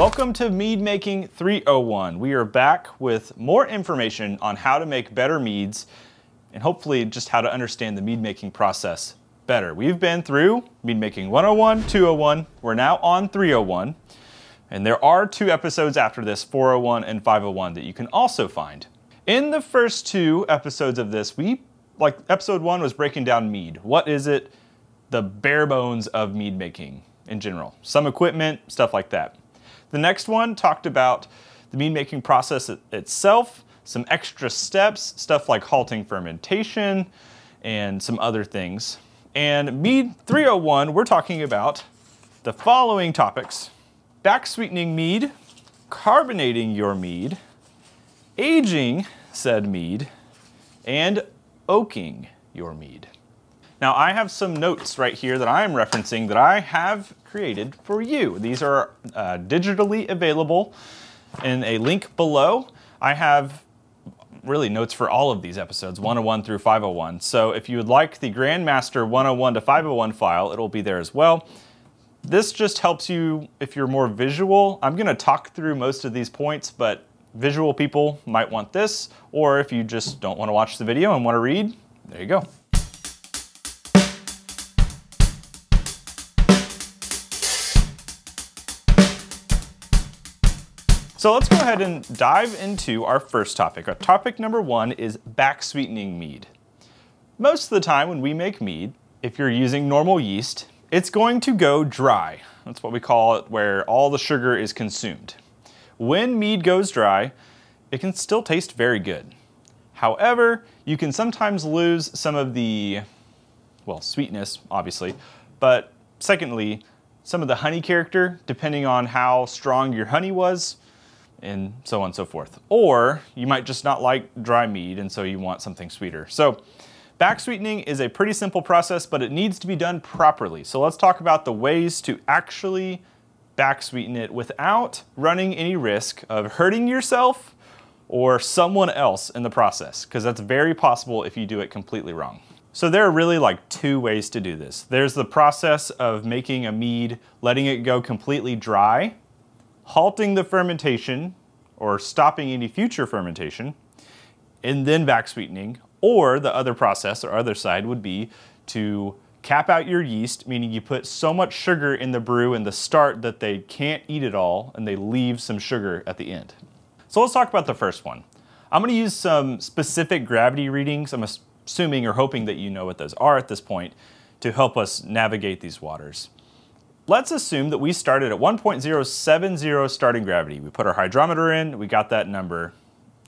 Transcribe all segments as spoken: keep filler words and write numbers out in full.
Welcome to Mead Making three oh one. We are back with more information on how to make better meads and hopefully just how to understand the mead making process better. We've been through mead making one oh one, two oh one, we're now on three oh one, and there are two episodes after this, four oh one and five oh one, that you can also find. In the first two episodes of this, we, like episode one was breaking down mead. What is it? The bare bones of mead making in general. Some equipment, stuff like that. The next one talked about the mead making process itself, some extra steps, stuff like halting fermentation and some other things. And Mead three oh one, we're talking about the following topics: back sweetening mead, carbonating your mead, aging said mead, and oaking your mead. Now I have some notes right here that I am referencing that I have created for you. These are uh, digitally available in a link below. I have really notes for all of these episodes, one oh one through five oh one. So if you would like the Grandmaster one oh one to five oh one file, it'll be there as well. This just helps you if you're more visual. I'm gonna talk through most of these points, but visual people might want this, or if you just don't wanna watch the video and wanna read, there you go. So let's go ahead and dive into our first topic. Our topic number one is back sweetening mead. Most of the time when we make mead, if you're using normal yeast, it's going to go dry. That's what we call it, where all the sugar is consumed. When mead goes dry, it can still taste very good. However, you can sometimes lose some of the, well, sweetness, obviously, but secondly, some of the honey character, depending on how strong your honey was, and so on and so forth. Or you might just not like dry mead and so you want something sweeter. So back sweetening is a pretty simple process, but it needs to be done properly. So let's talk about the ways to actually back sweeten it without running any risk of hurting yourself or someone else in the process, because that's very possible if you do it completely wrong. So there are really like two ways to do this. There's the process of making a mead, letting it go completely dry, halting the fermentation or stopping any future fermentation, and then back sweetening. Or the other process or other side would be to cap out your yeast, meaning you put so much sugar in the brew in the start that they can't eat it all and they leave some sugar at the end. So let's talk about the first one. I'm gonna use some specific gravity readings. I'm assuming or hoping that you know what those are at this point to help us navigate these waters. Let's assume that we started at one point zero seven zero starting gravity. We put our hydrometer in, we got that number,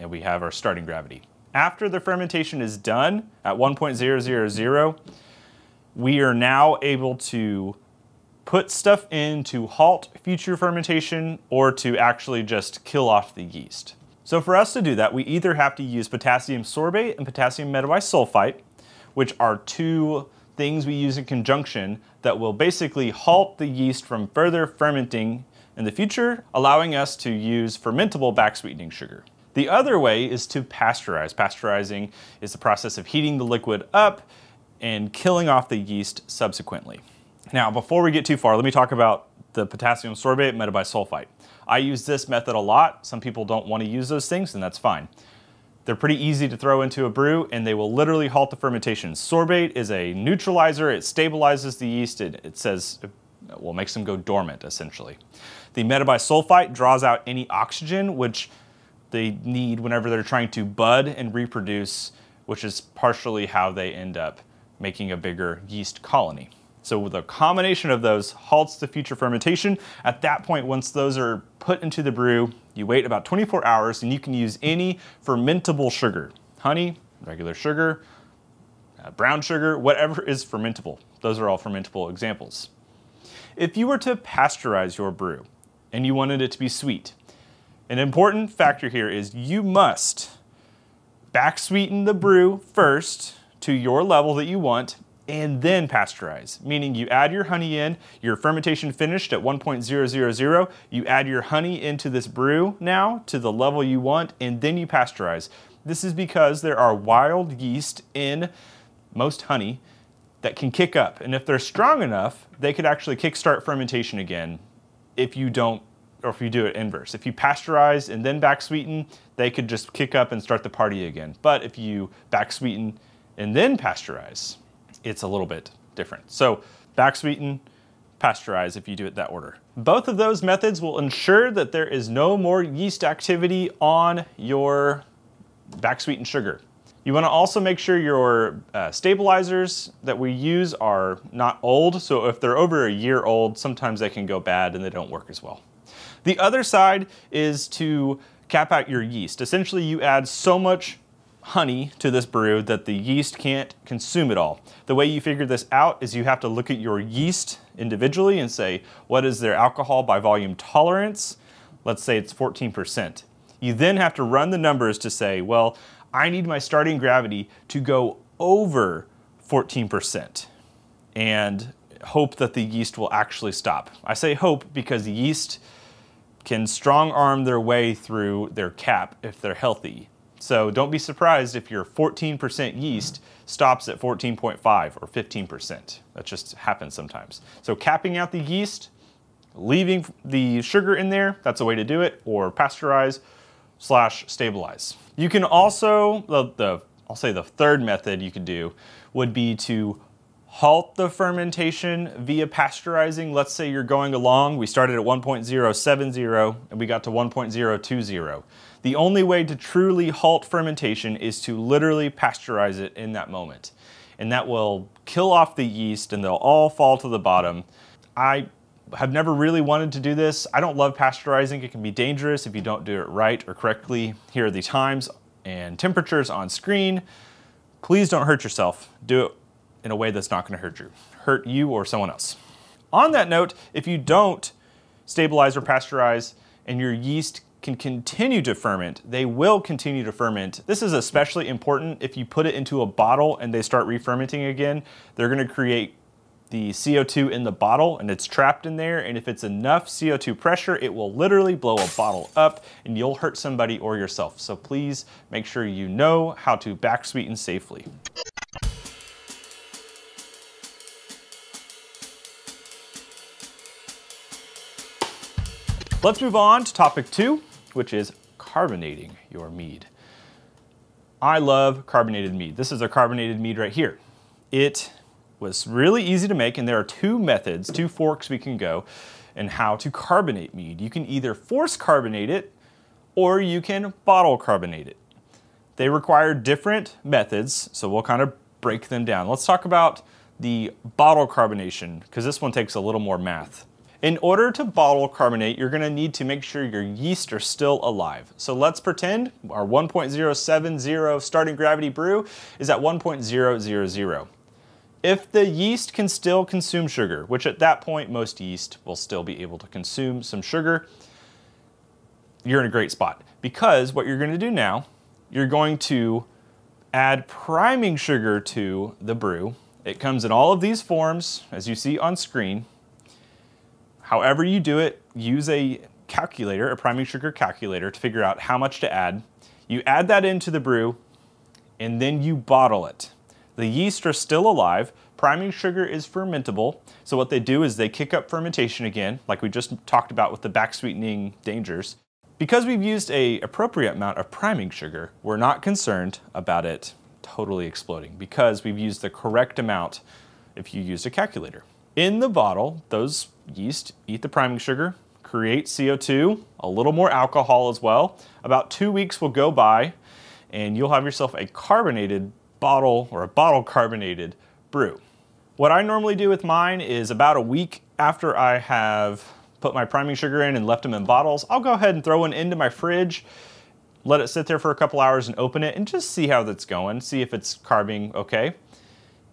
and we have our starting gravity. After the fermentation is done at one point zero zero zero, we are now able to put stuff in to halt future fermentation or to actually just kill off the yeast. So for us to do that, we either have to use potassium sorbate and potassium metabisulfite, which are two things we use in conjunction that will basically halt the yeast from further fermenting in the future, allowing us to use fermentable back sweetening sugar. The other way is to pasteurize. Pasteurizing is the process of heating the liquid up and killing off the yeast subsequently. Now, before we get too far, let me talk about the potassium sorbate metabisulfite. I use this method a lot. Some people don't want to use those things, and that's fine. They're pretty easy to throw into a brew and they will literally halt the fermentation. Sorbate is a neutralizer, it stabilizes the yeast, it, it says, it well, makes them go dormant essentially. The metabisulfite draws out any oxygen which they need whenever they're trying to bud and reproduce, which is partially how they end up making a bigger yeast colony. So with a combination of those halts the future fermentation. At that point, once those are put into the brew, you wait about twenty-four hours and you can use any fermentable sugar. Honey, regular sugar, uh, brown sugar, whatever is fermentable. Those are all fermentable examples. If you were to pasteurize your brew and you wanted it to be sweet, an important factor here is you must back sweeten the brew first to your level that you want and then pasteurize, meaning you add your honey in, your fermentation finished at one point zero zero zero, you add your honey into this brew now to the level you want, and then you pasteurize. This is because there are wild yeast in most honey that can kick up, and if they're strong enough, they could actually kickstart fermentation again if you don't or if you do it inverse. If you pasteurize and then back sweeten, they could just kick up and start the party again. But if you back sweeten and then pasteurize, it's a little bit different. So back sweeten, pasteurize if you do it that order. Both of those methods will ensure that there is no more yeast activity on your back sweetened sugar. You want to also make sure your uh, stabilizers that we use are not old. So if they're over a year old, sometimes they can go bad and they don't work as well. The other side is to cap out your yeast. Essentially, you add so much honey to this brew that the yeast can't consume it all. The way you figure this out is you have to look at your yeast individually and say, what is their alcohol by volume tolerance? Let's say it's fourteen percent. You then have to run the numbers to say, well, I need my starting gravity to go over fourteen percent and hope that the yeast will actually stop. I say hope because the yeast can strong arm their way through their cap if they're healthy. So don't be surprised if your fourteen percent yeast stops at fourteen point five or fifteen percent. That just happens sometimes. So capping out the yeast, leaving the sugar in there, that's a way to do it, or pasteurize slash stabilize. You can also, the, the I'll say the third method you could do would be to halt the fermentation via pasteurizing. Let's say you're going along, we started at one point zero seven zero and we got to one point zero two zero. The only way to truly halt fermentation is to literally pasteurize it in that moment. And that will kill off the yeast and they'll all fall to the bottom. I have never really wanted to do this. I don't love pasteurizing. It can be dangerous if you don't do it right or correctly. Here are the times and temperatures on screen. Please don't hurt yourself. Do it in a way that's not gonna hurt you, hurt you or someone else. On that note, if you don't stabilize or pasteurize and your yeast can continue to ferment, they will continue to ferment. This is especially important if you put it into a bottle and they start re-fermenting again. They're gonna create the C O two in the bottle and it's trapped in there, and if it's enough C O two pressure, it will literally blow a bottle up and you'll hurt somebody or yourself. So please make sure you know how to back sweeten safely. Let's move on to topic two, which is carbonating your mead. I love carbonated mead. This is a carbonated mead right here. It was really easy to make, and there are two methods, two forks we can go in how to carbonate mead. You can either force carbonate it or you can bottle carbonate it. They require different methods, so we'll kind of break them down. Let's talk about the bottle carbonation, because this one takes a little more math. In order to bottle carbonate, you're gonna need to make sure your yeast are still alive. So let's pretend our one point zero seven zero starting gravity brew is at one point zero zero zero. If the yeast can still consume sugar, which at that point, most yeast will still be able to consume some sugar, you're in a great spot. Because what you're gonna do now, you're going to add priming sugar to the brew. It comes in all of these forms, as you see on screen. However you do it, use a calculator, a priming sugar calculator, to figure out how much to add. You add that into the brew, and then you bottle it. The yeast are still alive. Priming sugar is fermentable. So what they do is they kick up fermentation again, like we just talked about with the back sweetening dangers. Because we've used an appropriate amount of priming sugar, we're not concerned about it totally exploding because we've used the correct amount if you used a calculator. In the bottle, those yeast eat the priming sugar, create C O two, a little more alcohol as well. About two weeks will go by and you'll have yourself a carbonated bottle or a bottle carbonated brew. What I normally do with mine is about a week after I have put my priming sugar in and left them in bottles, I'll go ahead and throw one into my fridge, let it sit there for a couple hours and open it and just see how that's going, see if it's carbing okay.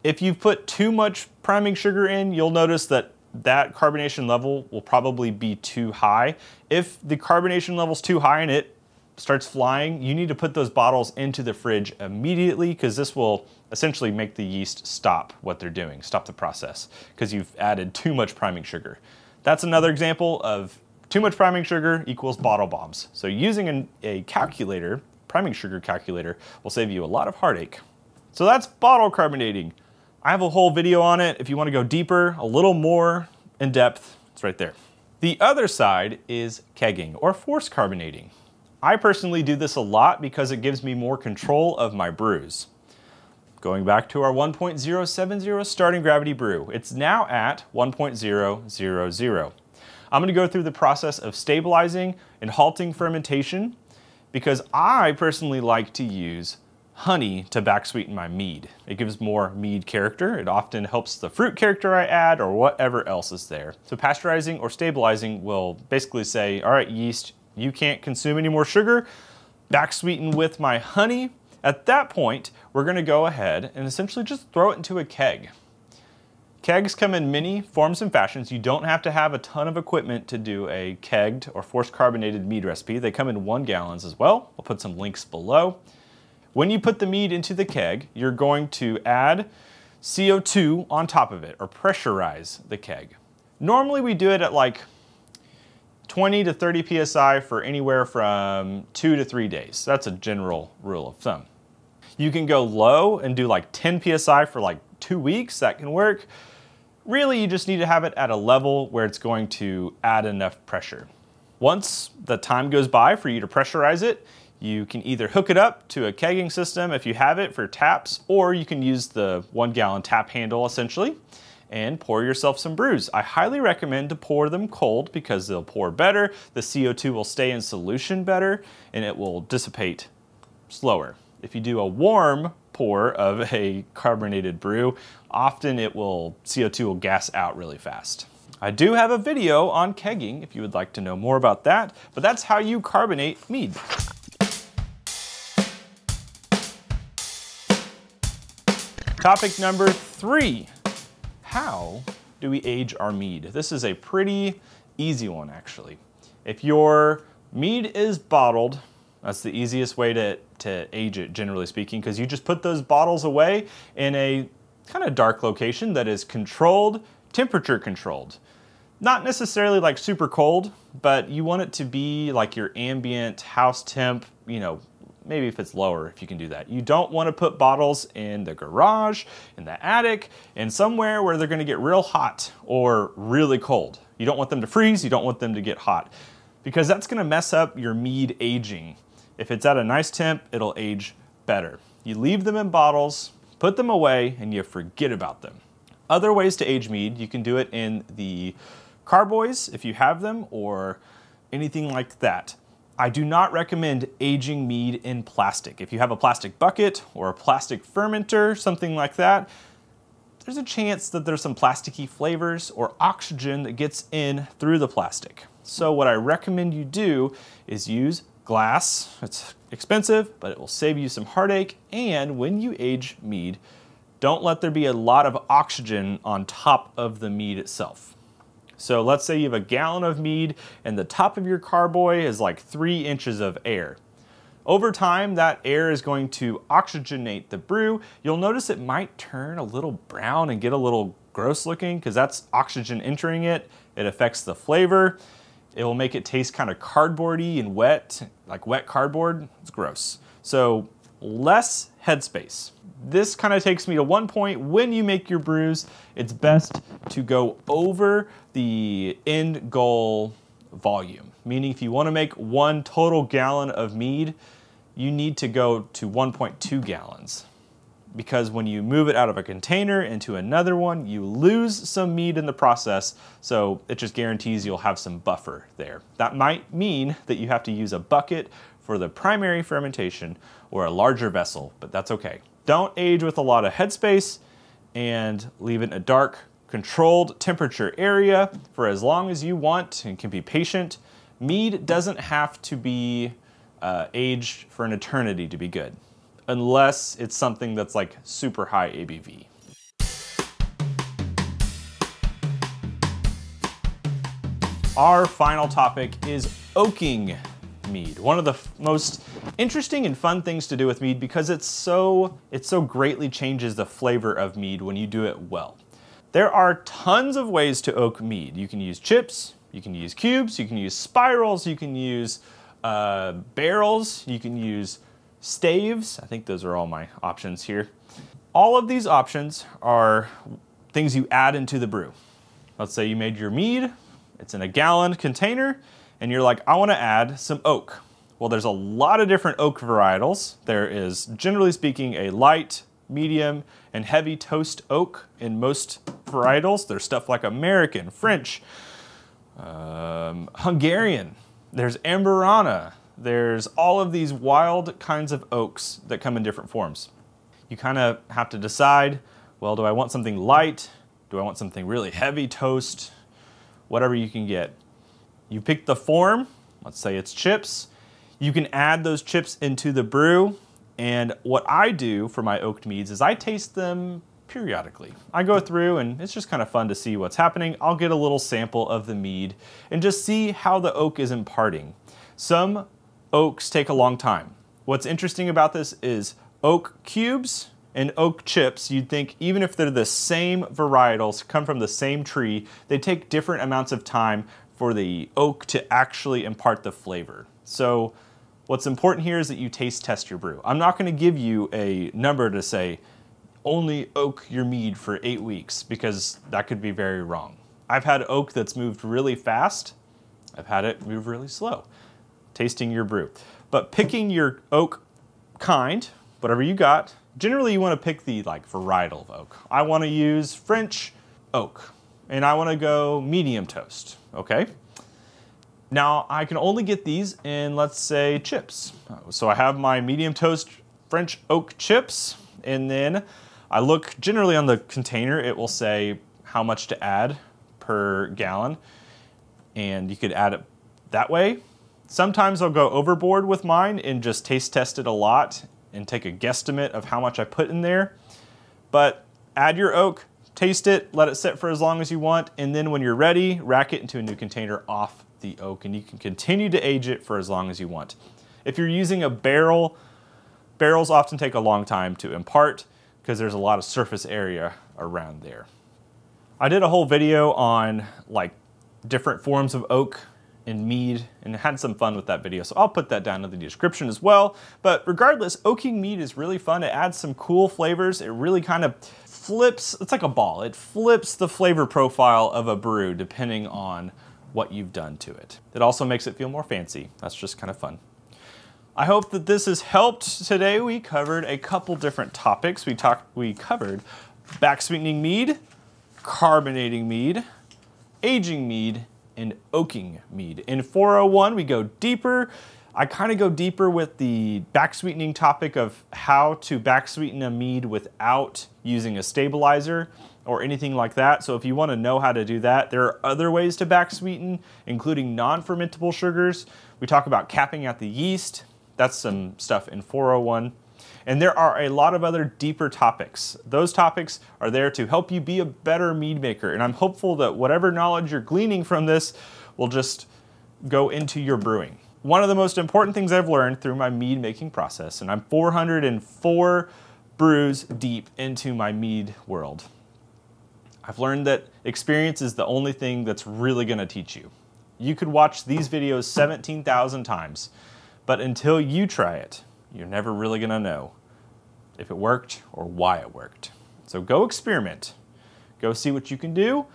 If you've put too much priming sugar in, you'll notice that that carbonation level will probably be too high. If the carbonation level's too high and it starts flying, you need to put those bottles into the fridge immediately because this will essentially make the yeast stop what they're doing, stop the process, because you've added too much priming sugar. That's another example of too much priming sugar equals bottle bombs. So using an, a calculator, priming sugar calculator, will save you a lot of heartache. So that's bottle carbonating. I have a whole video on it. If you want to go deeper, a little more in depth, it's right there. The other side is kegging or force carbonating. I personally do this a lot because it gives me more control of my brews. Going back to our one point zero seven zero starting gravity brew, it's now at one point zero zero zero. I'm going to go through the process of stabilizing and halting fermentation because I personally like to use honey to back sweeten my mead. It gives more mead character. It often helps the fruit character I add or whatever else is there. So pasteurizing or stabilizing will basically say, all right, yeast, you can't consume any more sugar, back sweeten with my honey. At that point, we're going to go ahead and essentially just throw it into a keg. Kegs come in many forms and fashions. You don't have to have a ton of equipment to do a kegged or force carbonated mead recipe. They come in one gallons as well. I'll put some links below. When you put the mead into the keg, you're going to add C O two on top of it or pressurize the keg. Normally we do it at like twenty to thirty P S I for anywhere from two to three days. That's a general rule of thumb. You can go low and do like ten P S I for like two weeks, that can work. Really, you just need to have it at a level where it's going to add enough pressure. Once the time goes by for you to pressurize it, you can either hook it up to a kegging system if you have it for taps, or you can use the one gallon tap handle essentially and pour yourself some brews. I highly recommend to pour them cold because they'll pour better, the C O two will stay in solution better, and it will dissipate slower. If you do a warm pour of a carbonated brew, often it will, C O two will gas out really fast. I do have a video on kegging if you would like to know more about that, but that's how you carbonate mead. Topic number three, how do we age our mead? This is a pretty easy one actually. If your mead is bottled, that's the easiest way to, to age it, generally speaking, because you just put those bottles away in a kind of dark location that is controlled, temperature controlled. Not necessarily like super cold, but you want it to be like your ambient house temp, you know, maybe if it's lower, if you can do that. You don't want to put bottles in the garage, in the attic, and somewhere where they're going to get real hot or really cold. You don't want them to freeze, you don't want them to get hot, because that's going to mess up your mead aging. If it's at a nice temp, it'll age better. You leave them in bottles, put them away, and you forget about them. Other ways to age mead, you can do it in the carboys if you have them or anything like that. I do not recommend aging mead in plastic. If you have a plastic bucket or a plastic fermenter, something like that, there's a chance that there's some plasticky flavors or oxygen that gets in through the plastic. So what I recommend you do is use glass. It's expensive, but it will save you some heartache. And when you age mead, don't let there be a lot of oxygen on top of the mead itself. So let's say you have a gallon of mead and the top of your carboy is like three inches of air. Over time, that air is going to oxygenate the brew. You'll notice it might turn a little brown and get a little gross looking because that's oxygen entering it. It affects the flavor. It will make it taste kind of cardboardy and wet, like wet cardboard. It's gross. So less headspace. This kind of takes me to one point. When you make your brews, it's best to go over the end goal volume. Meaning if you want to make one total gallon of mead, you need to go to one point two gallons. Because when you move it out of a container into another one, you lose some mead in the process, so it just guarantees you'll have some buffer there. That might mean that you have to use a bucket for the primary fermentation or a larger vessel, but that's okay. Don't age with a lot of headspace and leave it in a dark, controlled temperature area for as long as you want and can be patient. Mead doesn't have to be uh, aged for an eternity to be good, unless it's something that's like super high A B V. Our final topic is oaking mead. One of the most interesting and fun things to do with mead because it's so, it so greatly changes the flavor of mead when you do it well. There are tons of ways to oak mead. You can use chips, you can use cubes, you can use spirals, you can use uh, barrels, you can use staves. I think those are all my options here. All of these options are things you add into the brew. Let's say you made your mead, It's in a gallon container, and you're like, I want to add some oak. Well, there's a lot of different oak varietals. There is, generally speaking, a light, medium, and heavy toast oak in most varietals. There's stuff like American, French, um, Hungarian. There's Amberana. There's all of these wild kinds of oaks that come in different forms. You kind of have to decide, well, do I want something light? Do I want something really heavy toast? Whatever you can get. You pick the form, let's say it's chips. You can add those chips into the brew. And what I do for my oaked meads is I taste them periodically. I go through and it's just kind of fun to see what's happening. I'll get a little sample of the mead and just see how the oak is imparting. Some oaks take a long time. What's interesting about this is oak cubes and oak chips, you'd think even if they're the same varietals, come from the same tree, they take different amounts of time for the oak to actually impart the flavor. So what's important here is that you taste test your brew. I'm not gonna give you a number to say, only oak your mead for eight weeks, because that could be very wrong. I've had oak that's moved really fast. I've had it move really slow. Tasting your brew. But picking your oak kind, whatever you got, generally you wanna pick the like varietal of oak. I wanna use French oak, and I wanna go medium toast, okay? Now I can only get these in, let's say, chips. So I have my medium toast French oak chips, and then I look generally on the container, it will say how much to add per gallon, and you could add it that way. Sometimes I'll go overboard with mine and just taste test it a lot and take a guesstimate of how much I put in there. But add your oak, taste it, let it sit for as long as you want, and then when you're ready, rack it into a new container off the oak, and you can continue to age it for as long as you want. If you're using a barrel, barrels often take a long time to impart because there's a lot of surface area around there. I did a whole video on like different forms of oak and mead, and had some fun with that video, so I'll put that down in the description as well. But regardless, oaking mead is really fun. It adds some cool flavors. It really kind of flips, it's like a ball. It flips the flavor profile of a brew depending on what you've done to it. It also makes it feel more fancy. That's just kind of fun. I hope that this has helped. Today we covered a couple different topics. We talked, we covered back sweetening mead, carbonating mead, aging mead, and oaking mead. In four oh one, we go deeper. I kind of go deeper with the back sweetening topic of how to back sweeten a mead without using a stabilizer or anything like that. So if you want to know how to do that, there are other ways to back sweeten, including non-fermentable sugars. We talk about capping out the yeast. That's some stuff in four oh one. And there are a lot of other deeper topics. Those topics are there to help you be a better mead maker. And I'm hopeful that whatever knowledge you're gleaning from this will just go into your brewing. One of the most important things I've learned through my mead making process, and I'm four hundred and four brews deep into my mead world, I've learned that experience is the only thing that's really gonna teach you. You could watch these videos seventeen thousand times, but until you try it, you're never really gonna know if it worked or why it worked. So go experiment, go see what you can do.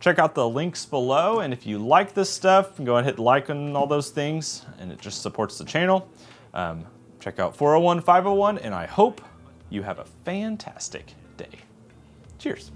Check out the links below, and if you like this stuff, go and hit like on all those things, and it just supports the channel. Um, check out four oh one, five oh one, and I hope you have a fantastic day. Cheers.